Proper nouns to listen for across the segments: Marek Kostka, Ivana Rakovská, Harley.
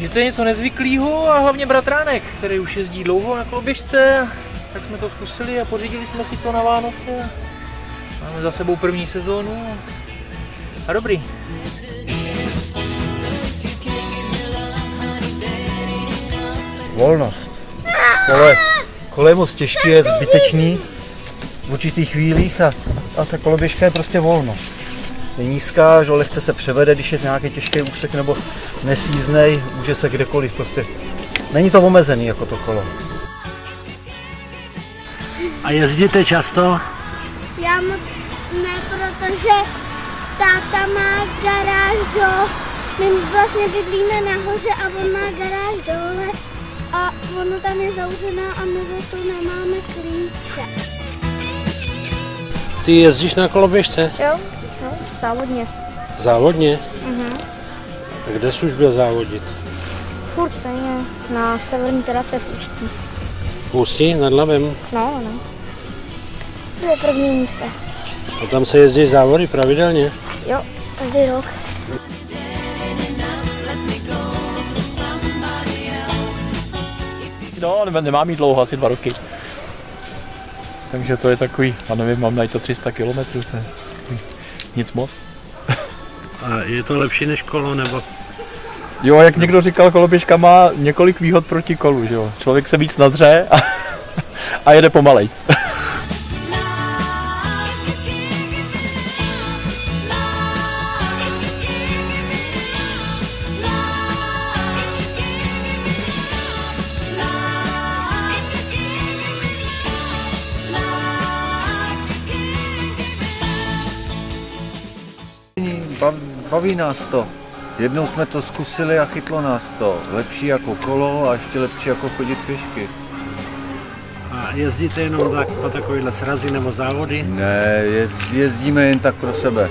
že to je něco nezvyklého a hlavně bratránek, který už jezdí dlouho na koloběžce, tak jsme to zkusili a pořídili jsme si to na Vánoce. Máme za sebou první sezónu a dobrý. Volnost. Kole je moc těžké, je zbytečný v určitých chvílích a ta koloběžka je prostě volnost. Je nízká, že lehce se převede, když je nějaký těžký úsek nebo nesíznej, může se kdekoliv, prostě není to omezený jako to kolo. A jezdíte často? Já moc ne, protože táta má garáž do... My vlastně bydlíme nahoře a on má garáž dole a ono tam je zavřená a my za to nemáme klíče. Ty jezdíš na koloběžce? Jo. Závodně. Závodně? Mhm. A kde jsi už byl závodit? Furt stejně, na severní terase v Ústí. V Ústí? Nad Labem? No, no. To je první místo. A tam se jezdí závody pravidelně? Jo, každý rok. No, nemám jí dlouho, asi 2 roky. Takže to je takový, já nevím, mám najít to 300 kilometrů. Nic moc. A je to lepší než kolo, nebo? Jo, jak někdo říkal, koloběžka má několik výhod proti kolu, že jo. Člověk se víc nadře a jede pomalejc. Baví nás to. Jednou jsme to zkusili a chytlo nás to. Lepší jako kolo a ještě lepší jako chodit pěšky. A jezdíte jenom tak na takovýhle srazy nebo závody? Ne, jezdíme jen tak pro sebe.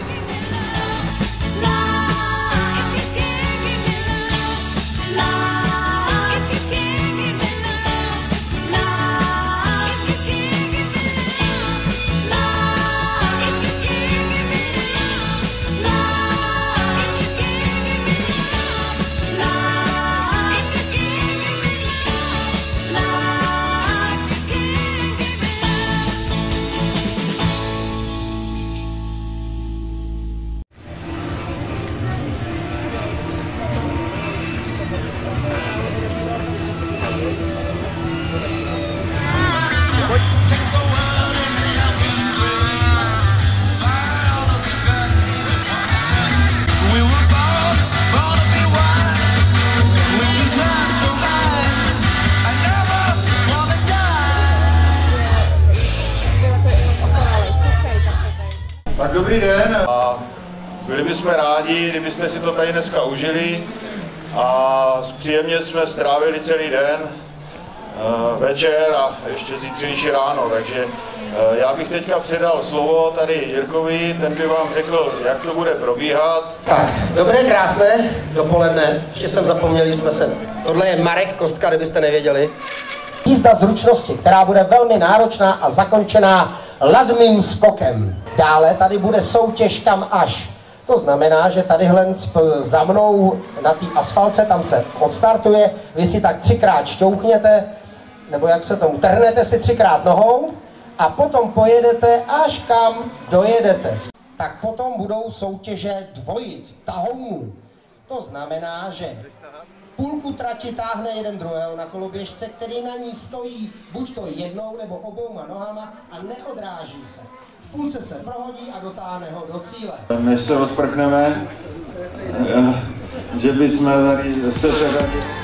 Dobrý den a byli bychom rádi, kdybyste si to tady dneska užili a příjemně jsme strávili celý den, večer a ještě zítřejší ráno, takže já bych teďka předal slovo tady Jirkovi, ten by vám řekl, jak to bude probíhat. Tak, dobré, krásné dopoledne, ještě jsem zapomněl, jsme se. Tohle je Marek Kostka, kdybyste nevěděli. Jízda zručnosti, která bude velmi náročná a zakončená ladným skokem. Dále tady bude soutěž kam až. To znamená, že tadyhle za mnou na té asfalce, tam se odstartuje, vy si tak 3krát šťouchněte, nebo jak se tomu, trhnete si 3krát nohou a potom pojedete až kam dojedete. Tak potom budou soutěže dvojic, tahounů. To znamená, že půlku trati táhne jeden druhého na koloběžce, který na ní stojí buď to jednou nebo obouma nohama a neodráží se. V půlce se prohodí a dotáhne ho do cíle. Než se rozprchneme, že bychom tady se předali.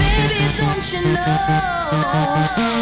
Baby, don't you know?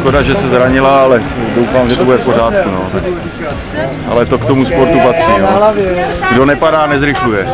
Škoda, že se zranila, ale doufám, že to bude v pořádku. No. Ale to k tomu sportu patří. No. Kdo nepadá, nezrychluje.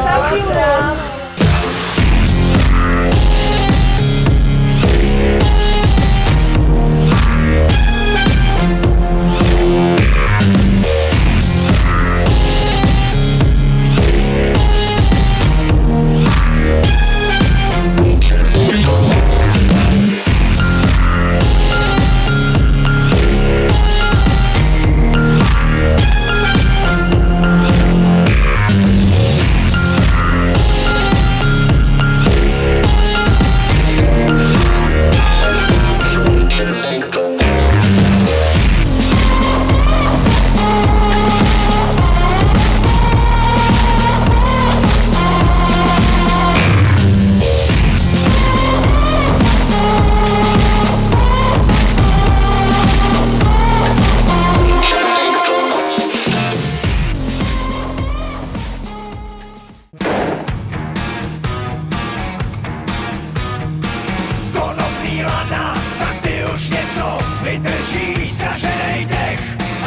Vydrží zkaženej dech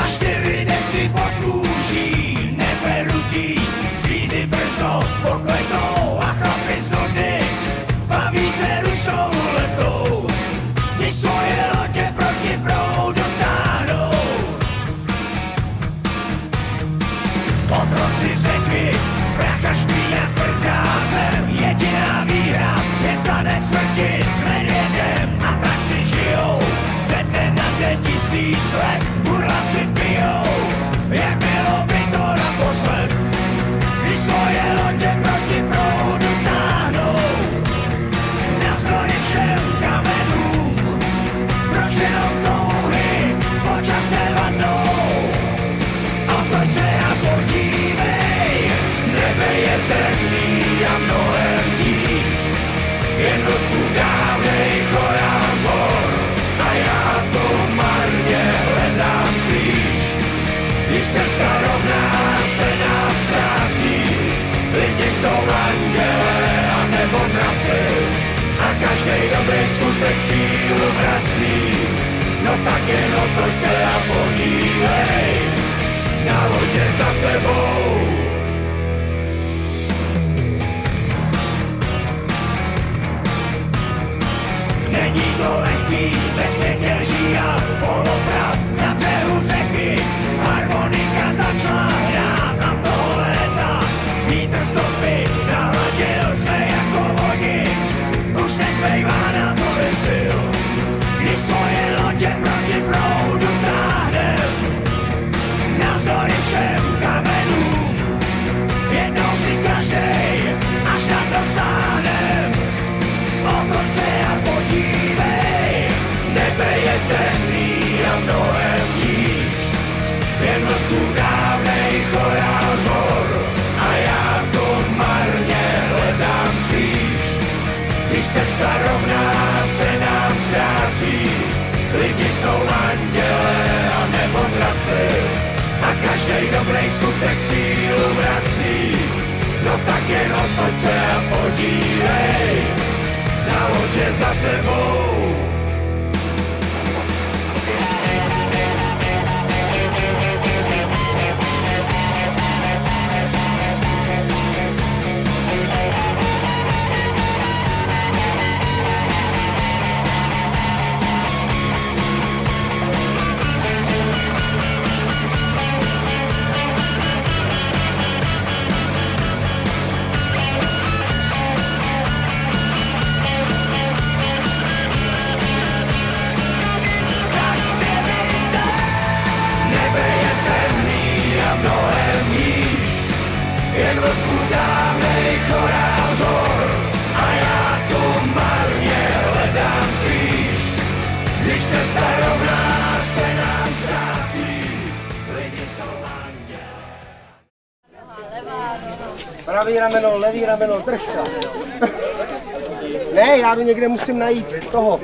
a 4 deci pod kůží. Neberu dý, řízi brzo pokletou a chlapy z nody baví se ruskou letou, když svoje lodě proti proudu táhnou. Otroci řeky, pracha špína tvrdá zem, jediná výhra je tanec smrti s medvědem a tak si žijou. Ze dne na den 1000 let burláci pijou, jak bylo by to naposled, když svoje lodě proti proudu táhnou. Navzdory všem kamenům proženou touhy, po čase vadnou. Otoč se a podívej, nebe je temný a mnohem níž, jednotku dávnej chorám zhor. Já to marně hledám skrýš, když cesta rovná se nám ztrácí. Lidi jsou anděle a nebo draci a každej dobrý skutek sílu vrací. No tak jen otoč se a podívej na lodě za tebou. Není to lehký, vesně tě lží a poloprav na břehu řeky. Harmonika začala hrát a toho léta vítr stopy zahladil jsme jako vody. Už nezbývá na tohle sil, když svoje lodě proti proudu táhnem. Navzdory všem kamenům jednou si každej až tam dosáhnem. Otoč se a podívej, nebe je temný a mnohem níž, jen vlků dávnej chorál zhor a já to marně hledám skrýš, když cesta rovná se nám ztrácí. Lidi jsou anděle a nebo draci a každej dobrý skutek sílu vrací. No tak jen otoč se a podívej na lodě za tebou. Pravý rameno, levý rameno, držka. Ne, já jdu někde, musím najít toho.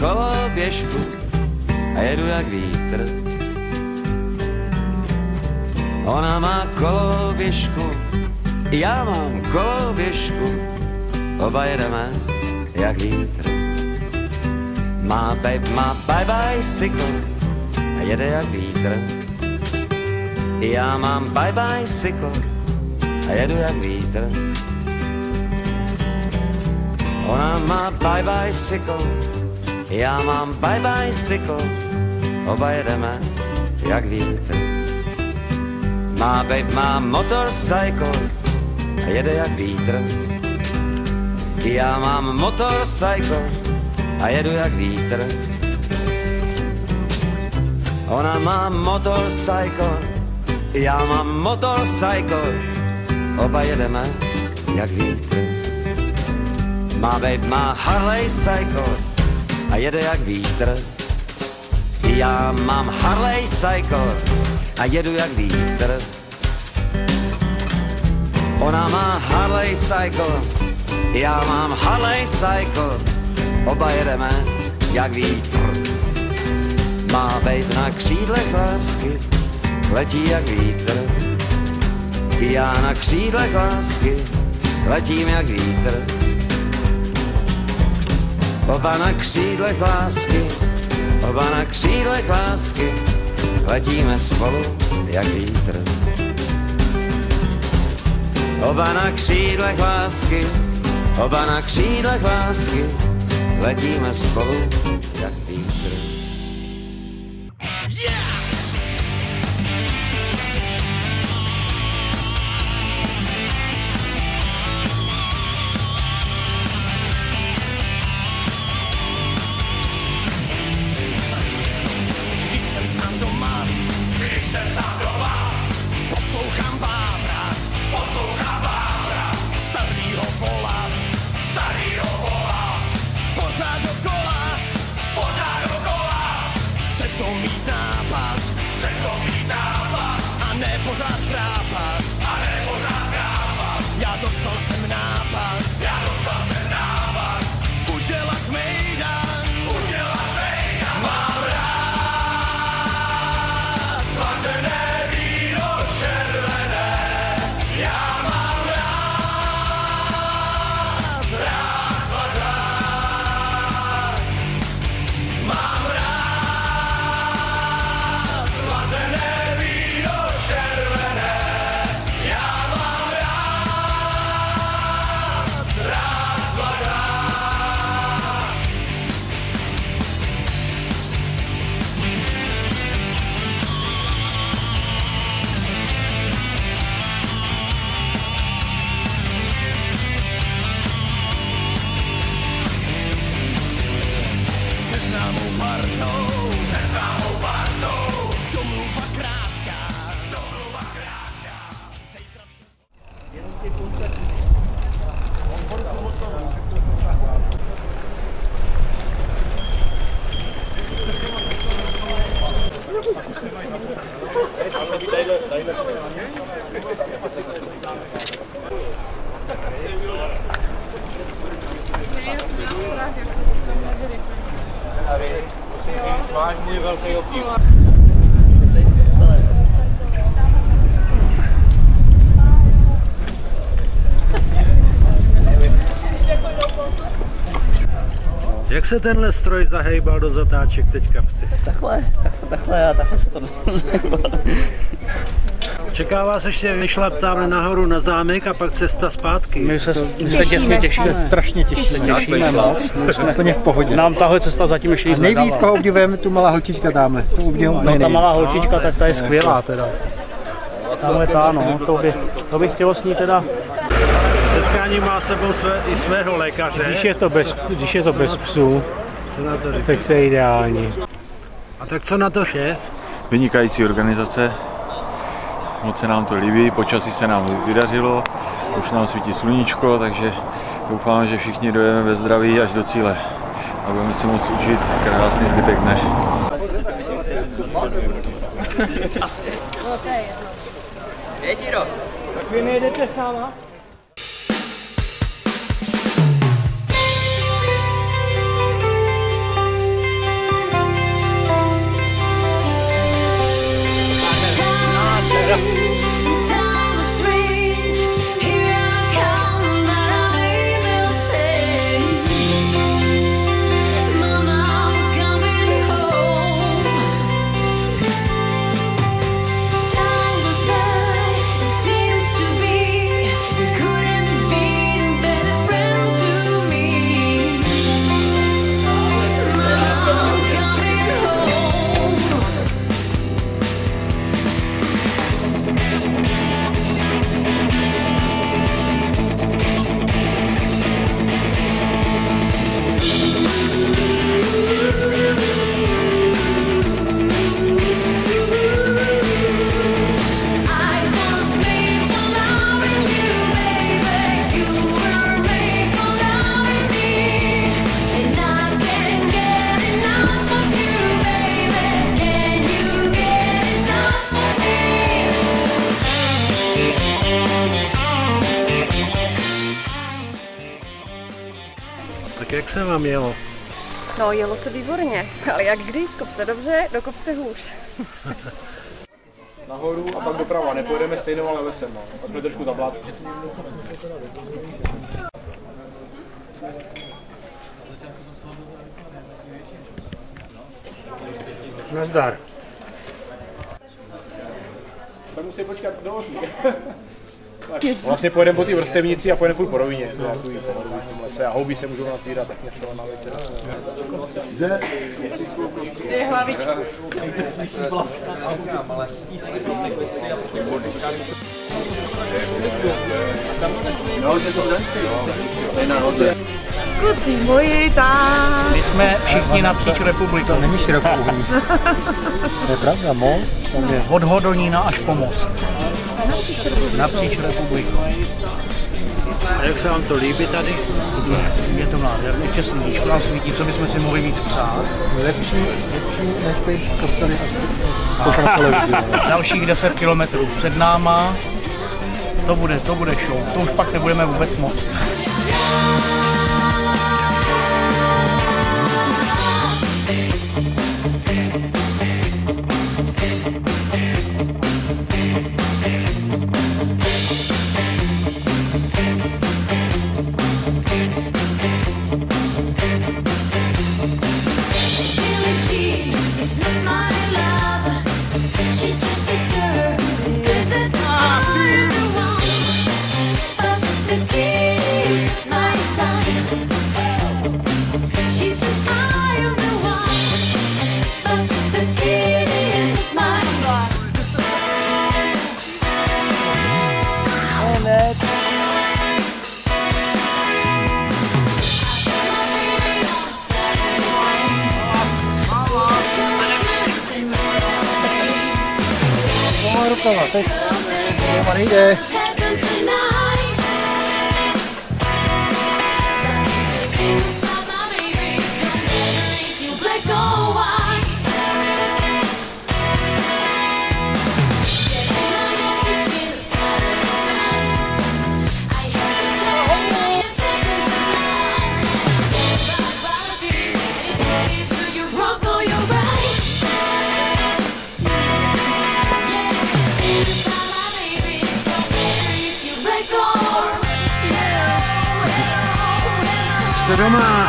koloběžku a jedu jak vítr. Ona má koloběžku, já mám koloběžku, oba jedeme jak vítr. Má babe má bicycle a jede jak vítr. Já mám bicycle a jedu jak vítr. Ona má bicycle, já mám bicycle, oba jedeme jak vítr. Má babe má motorcycle a jede jak vítr. Já mám motorcycle a jedu jak vítr. Ona má motorcycle, já mám motorcycle, oba jedeme jak vítr. Má babe má Harley cycle a jede jak vítr. Já mám Harley cycle a jedu jak vítr. Ona má Harley cycle, já mám Harley cycle, oba jedeme jak vítr. Má babe na křídlech lásky letí jak vítr. Já na křídlech lásky letím jak vítr. Oba na křídlech lásky, oba na křídlech lásky, letíme spolu jak vítr. Oba na křídlech lásky, oba na křídlech lásky, letíme spolu jak vítr. Yeah! Jak se tenhle stroj zahejbal do zatáček teďka? Takhle se to zahejbal. Čeká vás ještě vyšlap tamhle nahoru na zámek a pak cesta zpátky. My se těsně těšíme. Strašně těšíme moc. Jsme úplně v pohodě. Nám tahle cesta zatím ještě nic nedává. Nejvíc koho obdivujeme tu malá holčička tamhle. No ta malá holčička, tak ta je skvělá teda. Tamhle ta, no, to by chtělo s ní teda. Setkání má sebou i svého lékaře. Když je to bez psů, tak to je ideální. A tak co na to šéf? Vynikající organizace. Moc se nám to líbí, počasí se nám vydařilo, už nám svítí sluníčko, takže doufám, že všichni dojeme ve zdraví až do cíle a budeme si moct užít krásný zbytek dne. Tak vy nejdete s náma? se vám jelo? No, jelo se výborně, ale jak kdy, z kopce dobře, do kopce hůř. Nahoru a pak doprava, nepojedeme stejnou, ale lesem, no. Pak jsme trošku zablátili. Nazdar. Tak musím počkat do 8. Vlastně pojedeme po té vrstevnici a pojedeme po rovině. To je takový pohodu v tom lese a houby se můžou natvírat, tak něco na večer. Kde? Je hlavičku. No, že jsou danci, jo. To je na hodě. Kluci moji, tak. My jsme všichni napříč republikou. To není širokouhlý. To je pravda, most. Od Hodonína až po most. Napříč republikou. A jak se vám to líbí tady? Je to nádherný, česníčko nám svítí, co bychom si mohli víc přát. Lepší než pět kostely a dalších 10 kilometrů před náma. To bude show, to už pak nebudeme vůbec moct. Teď to nejde. Jste doma.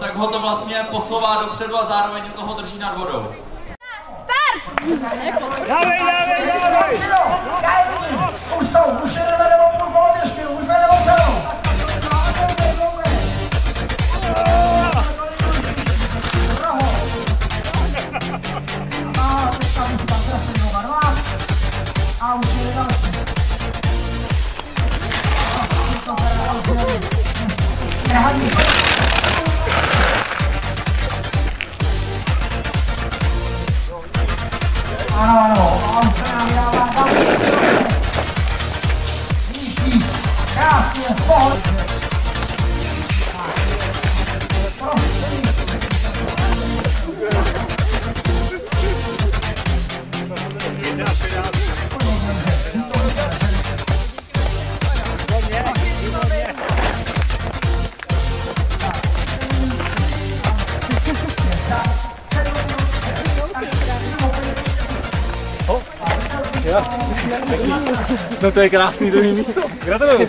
Tak ho to vlastně posouvá dopředu a zároveň toho drží nad vodou. Start! Dávej! Už jdeme do koloběžky, už jdeme do celou. A už jdeme. Ano, výší, krásně, pohodlně. No to je krásný, to je místo. Gratuluju.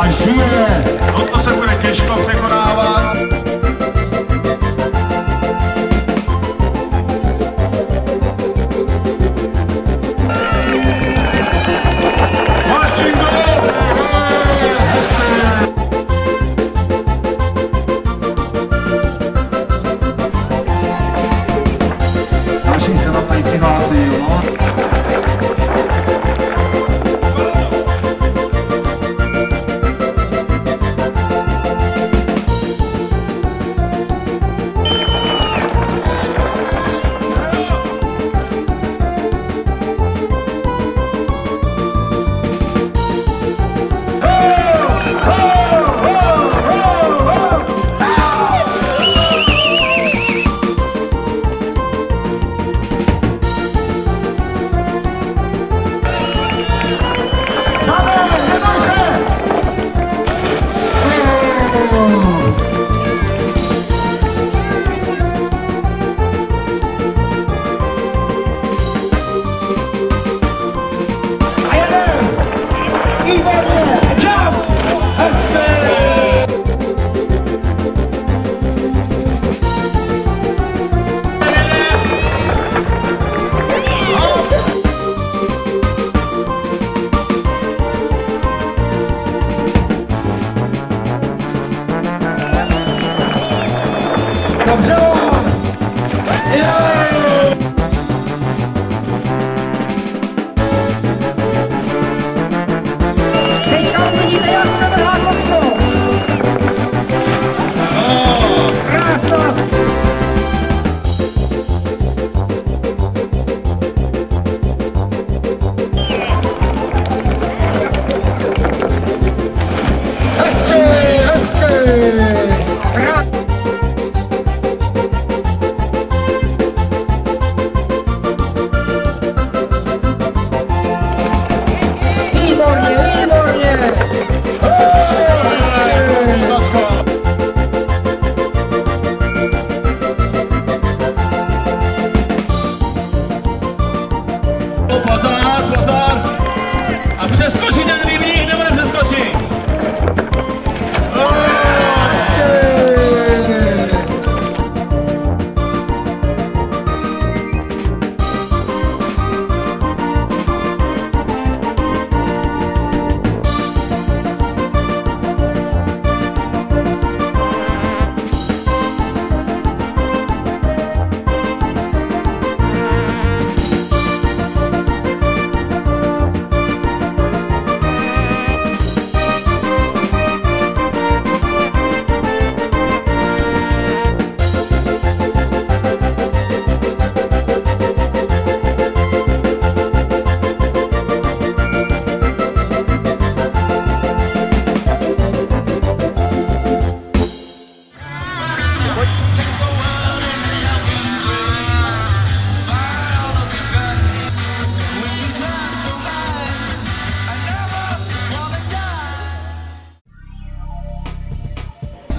A žije! Toto se bude těžko překonávat. Pozor! A přeskočí ten rybník, nebo nepřeskočí?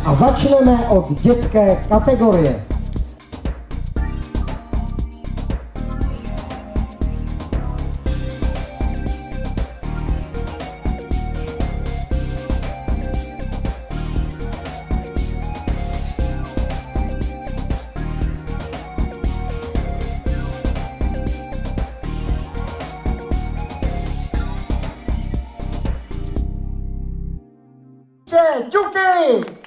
A začneme od dětské kategorie. Děkuji!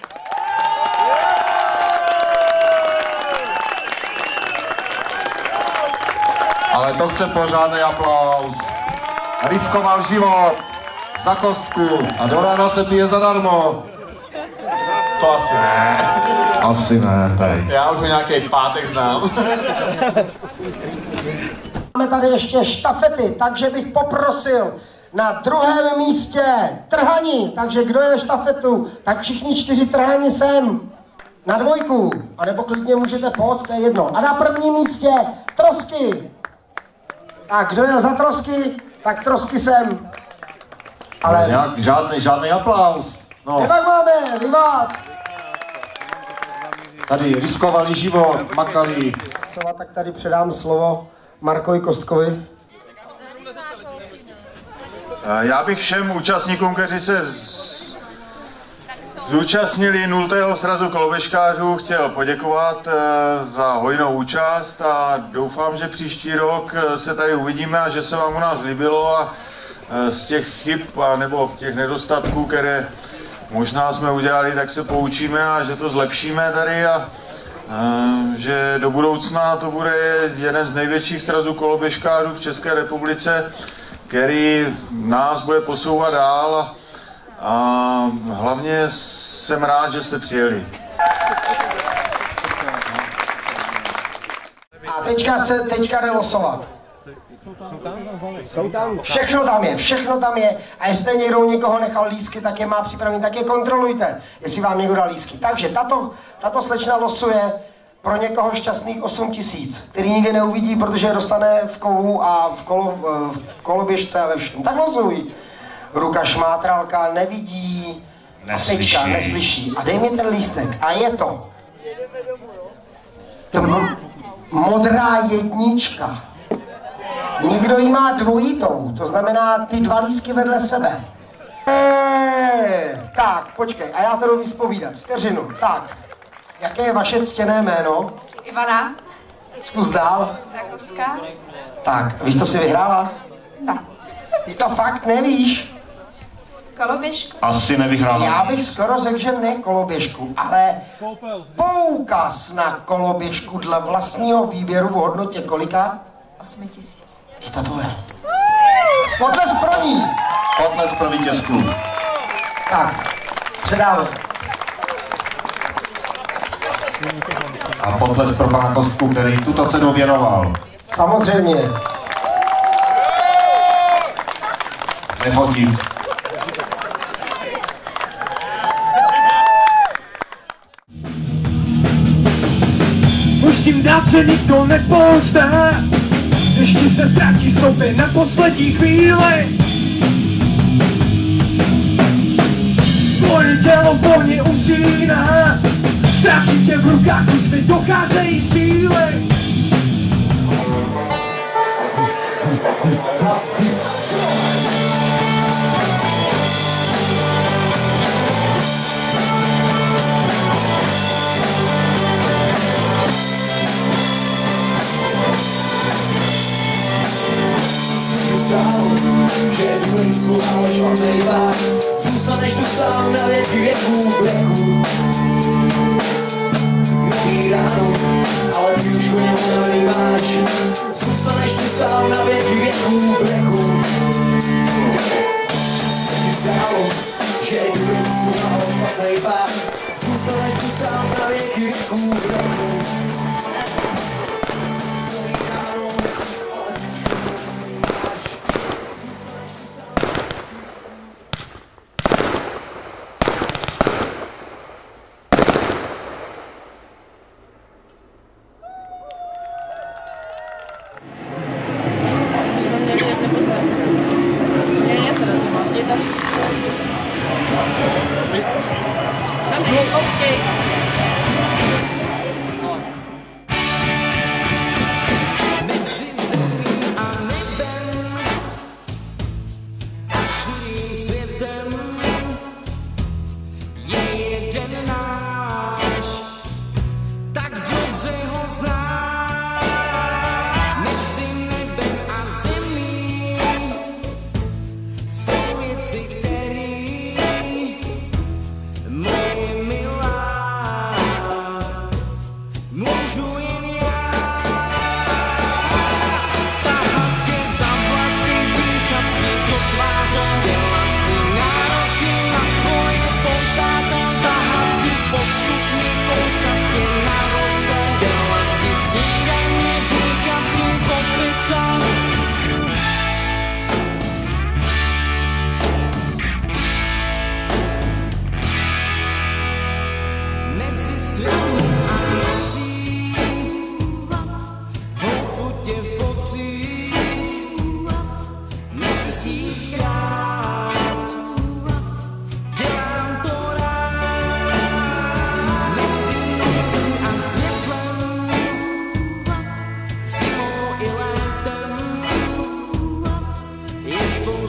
Ale to chce pořádný aplaus. Riskoval život za kostku a do rána se pije zadarmo. To asi ne. Asi ne, tady. Já už ho nějaký pátek znám. Máme tady ještě štafety, takže bych poprosil na druhém místě trhaní. Takže kdo je štafetu, tak všichni čtyři trhaní sem. Na dvojku, anebo klidně můžete pod, to je jedno. A na prvním místě trosky. A kdo jel za trosky, tak trosky sem. Ale jak, žádný aplaus. No. Nebak máme, vyvát. Tady riskovali život, makali. Tak tady předám slovo Markovi Kostkovi. Já bych všem účastníkům, kteří se zúčastnili 0. srazu koloběžkářů, chtěl poděkovat za hojnou účast a doufám, že příští rok se tady uvidíme a že se vám u nás líbilo a z těch chyb a nebo těch nedostatků, které možná jsme udělali, tak se poučíme a že to zlepšíme tady a že do budoucna to bude jeden z největších srazů koloběžkářů v České republice, který nás bude posouvat dál. A hlavně jsem rád, že jste přijeli. A teďka jde losovat. Všechno tam je. A jestli někdo někoho nechal lísky, tak je má připravený, tak je kontrolujte, jestli vám někdo dal lísky. Takže tato slečna losuje pro někoho šťastných 8 000, který nikdy neuvidí, protože je dostane v kovu a v koloběžce a ve všem. Tak losují. Ruka šmátralka, nevidí, teďka neslyší. A dej mi ten lístek. A je to. Modrá jednička. Někdo ji má dvojitou, to znamená ty dva lístky vedle sebe. Tak, počkej, a já to jdu vyspovídat. Vteřinu. Tak, jaké je vaše ctěné jméno? Ivana. Zkus dál. Rakovská. Tak, víš, co jsi vyhrála? Tak. Ty to fakt nevíš. Koloběžku? Asi nevyhrávám. Já bych skoro řekl, že ne koloběžku, ale poukaz na koloběžku dle vlastního výběru v hodnotě kolika? 8 000. Je to tvoje. Potlesk pro ní. Potlesk pro vítězku. Tak, předáme. A potlesk pro pana Kostku, který tuto cenu věnoval. Samozřejmě. Nefotím. Musím dát, že nikdo nepozná, ještě se ztratí sloupy na poslední chvíli. Tvoje tělo volně usíná, ztrácí tě v rukách, když mi docházejí síly. Že druhý svůj alež on nejvá, zůstaneš tu sám na věky věků vleků. Jumí ráno, ale ty už o něm nejváš, zůstaneš tu sám na věky věků vleků. Se ti zdálo, že druhý svůj alež on nejvá, zůstaneš tu sám na věky věků vleků.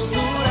Slow.